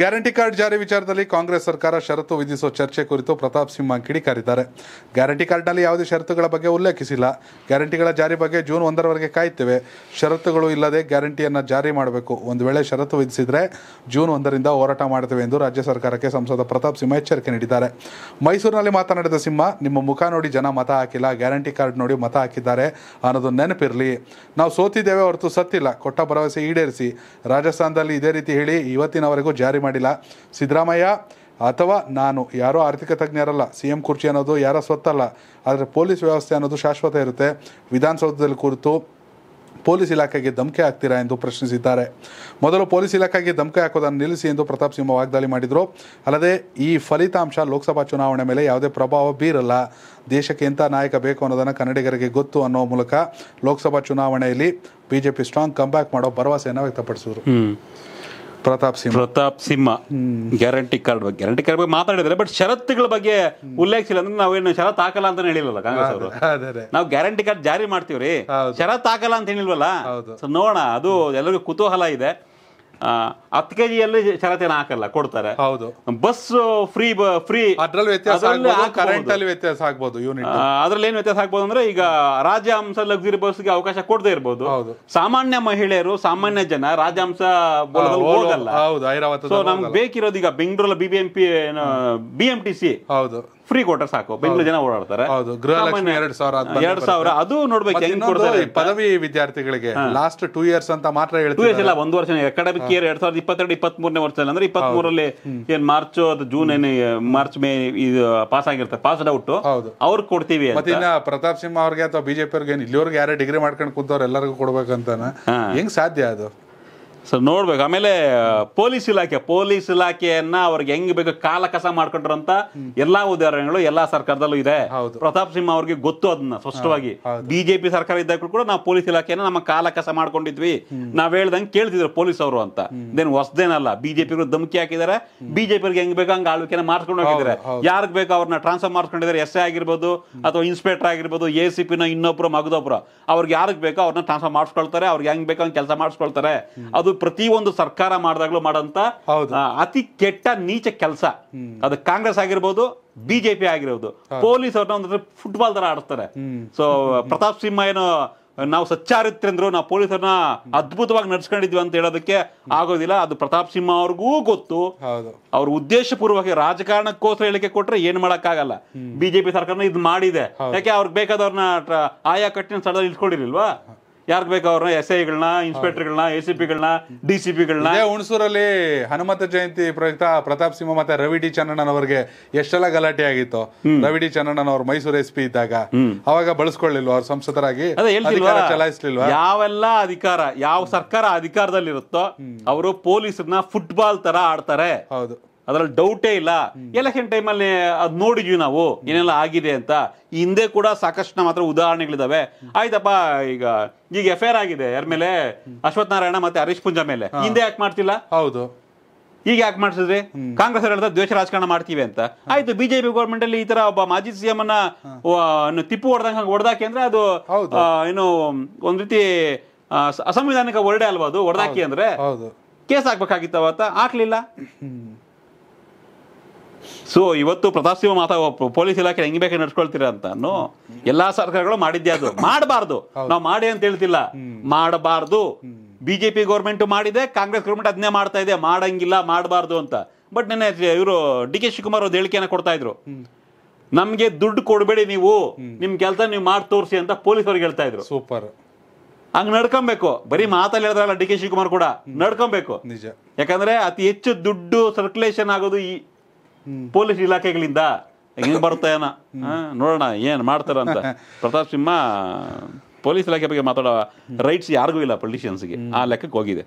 Guarantee card ಜಾರಿ ವಿಚಾರದಲ್ಲಿ ಕಾಂಗ್ರೆಸ್ ಸರ್ಕಾರ ಷರತ್ತು ವಿಧಿಸುವ ಚರ್ಚೆ ಕುರಿತು ಪ್ರತಾಪ್ ಸಿಂಹ ಕಿಡಿಕಾರಿದ್ದಾರೆ. ಗ್ಯಾರಂಟಿ ಕಾರ್ಡ್ನಲ್ಲಿ ಯಾವುದೇ ಷರತ್ತುಗಳ ಬಗ್ಗೆ ಉಲ್ಲೇಖಿಸಿಲ್ಲ. ಗ್ಯಾರಂಟಿಗಳ ಜಾರಿ ಬಗ್ಗೆ ಜೂನ್ 1ರವರೆಗೆ ಕಾಯುತ್ತೇವೆ. ಷರತ್ತುಗಳು ಇಲ್ಲದೆ ಗ್ಯಾರಂಟಿಯನ್ನು ಜಾರಿ ಮಾಡಬೇಕು. ಒಂದು ವೇಳೆ ಷರತ್ತು ವಿಧಿಸಿದರೆ ಜೂನ್ 1ರಿಂದ ಹೋರಾಟ ಮಾಡ್ತೇವೆ ಎಂದು ರಾಜ್ಯ ಸರ್ಕಾರಕ್ಕೆ ಸಂಸದ ಪ್ರತಾಪ್ ಸಿಂಹ ಎಚ್ಚರಿಕೆ ನೀಡಿದ್ದಾರೆ. ಮೈಸೂರಿನಲ್ಲಿ ಮಾತನಾಡಿದ ಸಿಂಹ, ನಿಮ್ಮ ಮುಖ ನೋಡಿ ಜನ ಮತ ಹಾಕಿಲ್ಲ, ಗ್ಯಾರಂಟಿ ಕಾರ್ಡ್ ನೋಡಿ ಮತ ಹಾಕಿದ್ದಾರೆ ಅನ್ನೋದು ನೆನಪಿರಲಿ. ನಾವು ಸೋತಿದ್ದೇವೆ ಹೊರತು ಸತ್ತಿಲ್ಲ. ಕೊಟ್ಟ ಭರವಸೆ ಈಡೇರಿಸಿ. ರಾಜಸ್ಥಾನದಲ್ಲಿ ಇದೇ ರೀತಿ ಹೇಳಿ ಇವತ್ತಿನವರೆಗೂ ಜಾರಿ ಮಾಡಿಲ್ಲ. ಸಿದ್ದರಾಮಯ್ಯ ಅಥವಾ ನಾನು ಯಾರೋ ಆರ್ಥಿಕ ತಜ್ಞರಲ್ಲ. ಸಿಎಂ ಕುರ್ಚಿ ಅನ್ನೋದು ಯಾರ ಸ್ವತ್ತಲ್ಲ. ಆದರೆ ಪೊಲೀಸ್ ವ್ಯವಸ್ಥೆ ಅನ್ನೋದು ಶಾಶ್ವತ ಇರುತ್ತೆ. ವಿಧಾನಸೌಧದಲ್ಲಿ ಕುರಿತು ಪೊಲೀಸ್ ಇಲಾಖೆಗೆ ಧಮಕಿ ಹಾಕ್ತೀರಾ ಎಂದು ಪ್ರಶ್ನಿಸಿದ್ದಾರೆ. ಮೊದಲು ಪೊಲೀಸ್ ಇಲಾಖೆಗೆ ಧಮಕಿ ಹಾಕೋದನ್ನು ನಿಲ್ಲಿಸಿ ಎಂದು ಪ್ರತಾಪ್ ಸಿಂಹ ವಾಗ್ದಾಳಿ ಮಾಡಿದರು. ಅಲ್ಲದೆ ಈ ಫಲಿತಾಂಶ ಲೋಕಸಭಾ ಚುನಾವಣೆ ಮೇಲೆ ಯಾವುದೇ ಪ್ರಭಾವ ಬೀರಲ್ಲ, ದೇಶಕ್ಕೆ ಎಂಥ ನಾಯಕ ಬೇಕು ಅನ್ನೋದನ್ನು ಕನ್ನಡಿಗರಿಗೆ ಗೊತ್ತು ಅನ್ನೋ ಮೂಲಕ ಲೋಕಸಭಾ ಚುನಾವಣೆಯಲ್ಲಿ ಬಿಜೆಪಿ ಸ್ಟ್ರಾಂಗ್ ಕಂಬ್ಯಾಕ್ ಮಾಡೋ ಭರವಸೆಯನ್ನು ವ್ಯಕ್ತಪಡಿಸಿದರು. ಪ್ರತಾಪ್ ಸಿಂಹ ಗ್ಯಾರಂಟಿ ಕಾರ್ಡ್ ಬಗ್ಗೆ ಮಾತಾಡಿದ್ರೆ, ಬಟ್ ಷರತ್ತುಗಳ ಬಗ್ಗೆ ಉಲ್ಲೇಖಿಸಿಲ್ಲ. ಅಂದ್ರೆ ನಾವೇನು ಷರತ್ ಹಾಕಲ್ಲ ಅಂತ ಹೇಳಿಲ್ವಲ್ಲ ಕಾಂಗ್ರೆಸ್ ಅವರು. ನಾವು ಗ್ಯಾರಂಟಿ ಕಾರ್ಡ್ ಜಾರಿ ಮಾಡ್ತೀವ್ರಿ, ಷರತ್ ಹಾಕಲ್ಲ ಅಂತ ಹೇಳಿಲ್ವಲ್ಲ. ನೋಡೋಣ, ಅದು ಎಲ್ಲರಿಗೂ ಕುತೂಹಲ ಇದೆ. 10 kg ಷರತ್ತೇನ ಹಾಕಲ್ಲ, ಕೊಡ್ತಾರೆ. ಬಸ್ ಫ್ರೀ ವ್ಯತ್ಯಾಸ ಆಗ್ಬೋದು. ಅದ್ರಲ್ಲಿ ಏನ್ ವ್ಯತ್ಯಾಸ ಆಗ್ಬೋದು ಅಂದ್ರೆ, ಈಗ ರಾಜ್ಯಾಂಶ ಲಕ್ಸುರಿ ಬಸ್ಗೆ ಅವಕಾಶ ಕೊಡದೇ ಇರ್ಬೋದು. ಸಾಮಾನ್ಯ ಮಹಿಳೆಯರು, ಸಾಮಾನ್ಯ ಜನ ರಾಜ್ಯಾಂಶ ಹೋಗಲ್ಲ. ಸೊ ನಮ್ಗೆ ಬೇಕಿರೋದು ಈಗ ಬೆಂಗಳೂರಲ್ಲಿ BMTC ಫ್ರೀ ಕೊಟ್ಟರೆ ಸಾಕು, ಬೆಂಗಳೂರು ಜನ ಓಡಾಡ್ತಾರೆ. ಅದು ನೋಡ್ಬೇಕು. ಪದವಿ ವಿದ್ಯಾರ್ಥಿಗಳಿಗೆ ಲಾಸ್ಟ್ 2 years ಅಂತ ಮಾತ್ರ ಹೇಳ್ತಾರೆ. 1 ವರ್ಷ ಅಕಾಡೆಮಿಕ್ ಇಯರ್ 2022-23ನೇ ವರ್ಷದಲ್ಲಿ, ಅಂದ್ರೆ 23ರಲ್ಲಿ ಏನ್ ಮಾರ್ಚ್ ಅದು ಜೂನ್ ಮಾರ್ಚ್ ಮೇ ಇದು ಪಾಸ್ ಆಗಿರ್ತಾರೆ, ಪಾಸ್ಡ್ ಔಟ್ ಅವ್ರಿಗೆ ಕೊಡ್ತೀವಿ. ಪ್ರತಾಪ್ ಸಿಂಹ ಅವ್ರಿಗೆ ಅಥವಾ ಬಿಜೆಪಿ ಅವ್ರಿಗೆ ಇಲ್ಲಿವರೆಗೆ ಯಾರೇ ಡಿಗ್ರಿ ಮಾಡ್ಕೊಂಡು ಕೂತವ್ರು ಎಲ್ಲರಿಗೂ ಕೊಡ್ಬೇಕಂತ ಹೆಂಗ್ ಸಾಧ್ಯ ಅದು? ಸೊ ನೋಡ್ಬೇಕು. ಆಮೇಲೆ ಪೊಲೀಸ್ ಇಲಾಖೆಯನ್ನ ಅವ್ರಿಗೆ ಹೆಂಗ್ ಬೇಕು ಕಾಲ ಕಸ ಮಾಡ್ಕೊಂಡ್ರಂತ ಎಲ್ಲಾ ಉದಾಹರಣೆಗಳು ಎಲ್ಲಾ ಸರ್ಕಾರದಲ್ಲೂ ಇದೆ. ಪ್ರತಾಪ್ ಸಿಂಹ ಅವ್ರಿಗೆ ಗೊತ್ತು ಅದನ್ನ ಸ್ಪಷ್ಟವಾಗಿ. ಬಿಜೆಪಿ ಸರ್ಕಾರ ಇದ್ದಾಗಲೂ ಕೂಡ ನಾವು ಪೊಲೀಸ್ ಇಲಾಖೆಯನ್ನ ನಮ್ಮ ಕಾಲ ಕಸ ಮಾಡ್ಕೊಂಡಿದ್ವಿ, ನಾವ್ ಹೇಳ್ದಂಗೆ ಕೇಳ್ತಿದ್ರು ಪೊಲೀಸ್ ಅವರು ಅಂತ. ಇದೇನು ಹೊಸದೇನಲ್ಲ. ಬಿಜೆಪಿಗಳು ಧಮಕಿ ಹಾಕಿದ್ದಾರೆ, ಬಿಜೆಪಿಯವ್ರಿಗೆ ಹೆಂಗ್ ಬೇಕು ಹಂಗ ಆಳ್ವಿಕೆನ ಮಾಡ್ಕೊಂಡು ಹೋಗಿದ್ದಾರೆ. ಯಾರಿಗೆ ಬೇಕು ಅವ್ರನ್ನ ಟ್ರಾನ್ಸ್ಫರ್ ಮಾಡ್ಕೊಂಡಿದ್ದಾರೆ. SI ಆಗಿರ್ಬೋದು ಅಥವಾ ಇನ್ಸ್ಪೆಕ್ಟರ್ ಆಗಿರ್ಬೋದು, ACP ಇನ್ನೊಬ್ರು ಮಗದೊಬ್ರು, ಅವ್ರಿಗೆ ಯಾರಿಗೆ ಬೇಕೋ ಅವ್ರನ್ನ ಟ್ರಾನ್ಸ್ಫರ್ ಮಾಡ್ಸ್ಕೊಳ್ತಾರೆ. ಅವ್ರಿಗೆ ಹೆಂಗ್ ಬೇಕೋ ಹಂಗೆ ಕೆಲಸ ಮಾಡ್ಸ್ಕೊಳ್ತಾರೆ. ಅದು ಪ್ರತಿಯೊಂದು ಸರ್ಕಾರ ಮಾಡಿದಾಗ್ಲೂ ಮಾಡಂತ ಅತಿ ಕೆಟ್ಟ ನೀಚ ಕೆಲಸ. ಅದು ಕಾಂಗ್ರೆಸ್ ಆಗಿರ್ಬೋದು, ಬಿಜೆಪಿ ಆಗಿರ್ಬೋದು. ಪೊಲೀಸ್ ಅವ್ರನ್ನ ಒಂದ್ರೆ ಫುಟ್ಬಾಲ್ ತರ ಆಡಿಸ್ತಾರೆ. ಸೊ ಪ್ರತಾಪ್ ಸಿಂಹ ಏನು ನಾವು ಸಚ್ಚಾರಿತ್ರಂದ್ರು, ನಾವು ಪೊಲೀಸರನ್ನ ಅದ್ಭುತವಾಗಿ ನಡ್ಸ್ಕೊಂಡಿದ್ವಿ ಅಂತ ಹೇಳೋದಕ್ಕೆ ಆಗೋದಿಲ್ಲ. ಅದು ಪ್ರತಾಪ್ ಸಿಂಹ ಅವ್ರಿಗೂ ಗೊತ್ತು. ಅವ್ರ ಉದ್ದೇಶ ಪೂರ್ವಕವಾಗಿ ರಾಜಕಾರಣಕ್ಕೋಸ್ಕರ ಹೇಳಿಕೆ ಕೊಟ್ರೆ ಏನ್ ಮಾಡಕ್ಕಾಗಲ್ಲ. ಬಿಜೆಪಿ ಸರ್ಕಾರನ ಇದು ಮಾಡಿದೆ. ಯಾಕೆ ಅವ್ರಿಗೆ ಬೇಕಾದವ್ರನ್ನ ಆಯಾ ಕಟ್ಟಿನ ಸ್ಥಳದಲ್ಲಿ ಇಟ್ಕೊಂಡಿರ್ಲಿಲ್ವಾ? ಯಾರ್ಗ್ ಬೇಕು ಅವ್ರನ್ನ SI ಗಳನ್ನ, ಇನ್ಸ್ಪೆಕ್ಟರ್ಗಳನ್ನ, ACP ಗಳನ್ನ, DCP ಗಳನ್ನ. ಹುಣಸೂರಲ್ಲಿ ಹನುಮಂತ ಜಯಂತಿ ಪ್ರಯುಕ್ತ ಪ್ರತಾಪ್ ಸಿಂಹ ಮತ್ತೆ ರವಿ ಡಿ ಚನ್ನಣ್ಣನ್ ಅವರಿಗೆ ಎಷ್ಟೆಲ್ಲ ಗಲಾಟೆ ಆಗಿತ್ತು. ರವಿ ಡಿ ಚನ್ನಣ್ಣನ್ ಅವ್ರು ಮೈಸೂರು SP ಇದ್ದಾಗ ಅವಾಗ ಬಳಸ್ಕೊಳ್ಳಿಲ್ವ? ಅವ್ರ ಸಂಸದರಾಗಿ ಚಲಾಯಿಸ್ಲಿಲ್ವಾ? ಯಾವೆಲ್ಲ ಅಧಿಕಾರ ಯಾವ ಸರ್ಕಾರ ಅಧಿಕಾರದಲ್ಲಿರುತ್ತೋ ಅವರು ಪೊಲೀಸರನ್ನ ಫುಟ್ಬಾಲ್ ತರ ಆಡ್ತಾರೆ. ಹೌದು, ಅದ್ರಲ್ಲಿ ಡೌಟೇ ಇಲ್ಲ. ಎಲೆಕ್ಷನ್ ಟೈಮಲ್ಲಿ ಅದು ನೋಡಿದ್ವಿ ನಾವು ಏನೆಲ್ಲ ಆಗಿದೆ ಅಂತ. ಹಿಂದೆ ಕೂಡ ಸಾಕಷ್ಟು ಮಾತ್ರ ಉದಾಹರಣೆಗಳಿದಾವೆ. ಆಯ್ತಪ್ಪ, ಈಗ FIR ಆಗಿದೆ ಯಾರ ಮೇಲೆ? ಅಶ್ವಥ್ ನಾರಾಯಣ ಮತ್ತೆ ಹರೀಶ್ ಪುಂಜ ಮೇಲೆ. ಹಿಂದೆ ಯಾಕೆ ಮಾಡ್ತಿಲ್ಲ? ಹೌದು, ಈಗ ಯಾಕೆ ಮಾಡ್ಸಿದ್ರಿ? ಕಾಂಗ್ರೆಸ್ ಹೇಳ್ತಾ ದ್ವೇಷ ರಾಜಕಾರಣ ಮಾಡ್ತೀವಿ ಅಂತ. ಆಯ್ತು, ಬಿಜೆಪಿ ಗೌರ್ಮೆಂಟ್ ಅಲ್ಲಿ ಈ ತರ ಒಬ್ಬ ಮಾಜಿ CM ಅನ್ನ ತಿಪ್ಪು ಹೊಡೆದಂಗೆ ಹೊಡೆದಾಕೆ ಅಂದ್ರೆ ಅದು ಏನು ಒಂದ್ ರೀತಿ ಅಸಂವಿಧಾನಿಕ ಹೊರಡೆ ಅಲ್ವಾ? ಅದು ಹೊಡೆದಾಕಿ ಅಂದ್ರೆ ಕೇಸ್ ಹಾಕ್ಬೇಕಾಗಿತ್ತು. ಅವತ್ತ ಹಾಕ್ಲಿಲ್ಲ. ಸೊ ಇವತ್ತು ಪ್ರತಾಪ್ ಸಿಂಹ ಮಾತಾಡೋ ಪೊಲೀಸ್ ಇಲಾಖೆ ಹೆಂಗ್ ಬೇಕು ನಡ್ಸ್ಕೊಳ್ತೀರಾ ಅಂತ ಎಲ್ಲಾ ಸರ್ಕಾರಗಳು ಮಾಡಿದ್ದೆ. ಅದು ಮಾಡಬಾರ್ದು, ನಾವು ಮಾಡಿ ಅಂತ ಹೇಳ್ತಿಲ್ಲ, ಮಾಡಬಾರ್ದು. ಬಿಜೆಪಿ ಗೌರ್ಮೆಂಟ್ ಮಾಡಿದೆ, ಕಾಂಗ್ರೆಸ್ ಗೌರ್ಮೆಂಟ್ ಅದನ್ನೇ ಮಾಡ್ತಾ ಇದೆ. ಮಾಡಂಗಿಲ್ಲ, ಮಾಡಬಾರ್ದು ಅಂತ. ಬಟ್ ನೆನ್ನೆ ಇವರು DK ಶಿವಕುಮಾರ್ ಒಂದು ಹೇಳಿಕೆಯನ್ನು ಕೊಡ್ತಾ ಇದ್ರು, ನಮ್ಗೆ ದುಡ್ಡು ಕೊಡಬೇಡಿ, ನೀವು ನಿಮ್ ಕೆಲಸ ನೀವು ಮಾಡಿ ತೋರಿಸಿ ಅಂತ ಪೊಲೀಸ್ ಅವ್ರಿಗೆ ಹೇಳ್ತಾ ಇದ್ರು. ಸೂಪರ್. ಹಂಗ್ ನಡ್ಕೊಬೇಕು. ಬರೀ ಮಾತಲ್ಲಿ ಹೇಳಿದ್ರಲ್ಲ DK ಶಿವಕುಮಾರ್ ಕೂಡ, ನಡ್ಕೊಬೇಕು. ನಿಜ. ಯಾಕಂದ್ರೆ ಅತಿ ಹೆಚ್ಚು ದುಡ್ಡು ಸರ್ಕ್ಯುಲೇಷನ್ ಆಗೋದು ಈ ಪೊಲೀಸ್ ಇಲಾಖೆಗಳಿಂದ. ಹೆಂಗ್ ಬರ್ತಾಯನ ನೋಡೋಣ, ಏನ್ ಮಾಡ್ತಾರ ಅಂತ. ಪ್ರತಾಪ್ ಸಿಂಹ ಪೊಲೀಸ್ ಇಲಾಖೆ ಬಗ್ಗೆ ಮಾತಾಡೋ ರೈಟ್ಸ್ ಯಾರಿಗೂ ಇಲ್ಲ ಪೊಲಿಟಿಷಿಯನ್ಸ್ಗೆ, ಆ ಲೆಕ್ಕಕ್ಕೆ ಹೋಗಿದೆ.